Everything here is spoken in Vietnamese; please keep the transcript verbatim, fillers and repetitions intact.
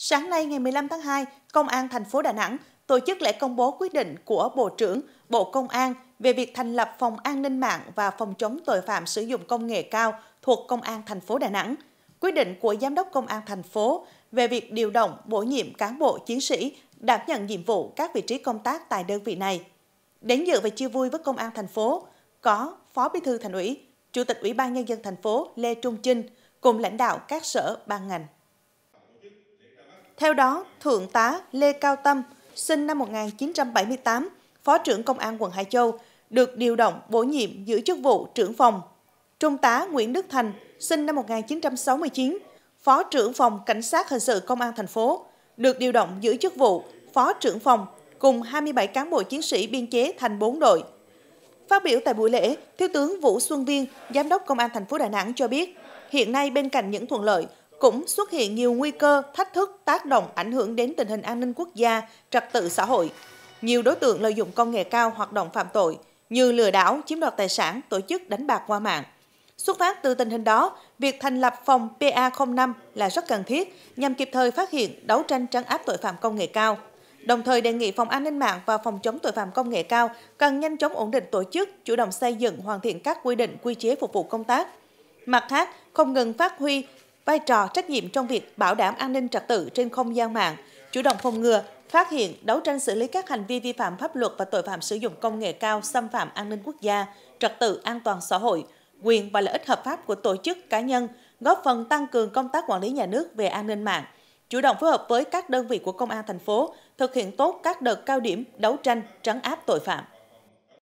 Sáng nay ngày mười lăm tháng hai, Công an thành phố Đà Nẵng tổ chức lễ công bố quyết định của Bộ trưởng Bộ Công an về việc thành lập Phòng An ninh mạng và Phòng chống tội phạm sử dụng công nghệ cao thuộc Công an thành phố Đà Nẵng. Quyết định của Giám đốc Công an thành phố về việc điều động bổ nhiệm cán bộ chiến sĩ đảm nhận nhiệm vụ các vị trí công tác tại đơn vị này. Đến dự và chia vui với Công an thành phố có Phó Bí thư Thành ủy, Chủ tịch Ủy ban Nhân dân thành phố Lê Trung Chinh cùng lãnh đạo các sở ban ngành. Theo đó, Thượng tá Lê Cao Tâm, sinh năm một nghìn chín trăm bảy mươi tám, Phó trưởng Công an quận Hải Châu, được điều động bổ nhiệm giữ chức vụ trưởng phòng. Trung tá Nguyễn Đức Thành, sinh năm một nghìn chín trăm sáu mươi chín, Phó trưởng phòng Cảnh sát hình sự Công an thành phố, được điều động giữ chức vụ Phó trưởng phòng cùng hai mươi bảy cán bộ chiến sĩ biên chế thành bốn đội. Phát biểu tại buổi lễ, Thiếu tướng Vũ Xuân Viên, Giám đốc Công an thành phố Đà Nẵng cho biết, hiện nay bên cạnh những thuận lợi, cũng xuất hiện nhiều nguy cơ, thách thức, tác động ảnh hưởng đến tình hình an ninh quốc gia, trật tự xã hội. Nhiều đối tượng lợi dụng công nghệ cao hoạt động phạm tội như lừa đảo, chiếm đoạt tài sản, tổ chức đánh bạc qua mạng. Xuất phát từ tình hình đó, việc thành lập phòng P A không năm là rất cần thiết nhằm kịp thời phát hiện, đấu tranh trấn áp tội phạm công nghệ cao. Đồng thời đề nghị Phòng An ninh mạng và Phòng chống tội phạm công nghệ cao cần nhanh chóng ổn định tổ chức, chủ động xây dựng, hoàn thiện các quy định, quy chế phục vụ công tác. Mặt khác, không ngừng phát huy vai trò trách nhiệm trong việc bảo đảm an ninh trật tự trên không gian mạng, chủ động phòng ngừa, phát hiện, đấu tranh xử lý các hành vi vi phạm pháp luật và tội phạm sử dụng công nghệ cao xâm phạm an ninh quốc gia, trật tự an toàn xã hội, quyền và lợi ích hợp pháp của tổ chức cá nhân, góp phần tăng cường công tác quản lý nhà nước về an ninh mạng, chủ động phối hợp với các đơn vị của Công an thành phố thực hiện tốt các đợt cao điểm đấu tranh trấn áp tội phạm.